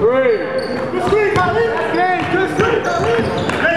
Three. Good streak, Ali. Good streak, Ali.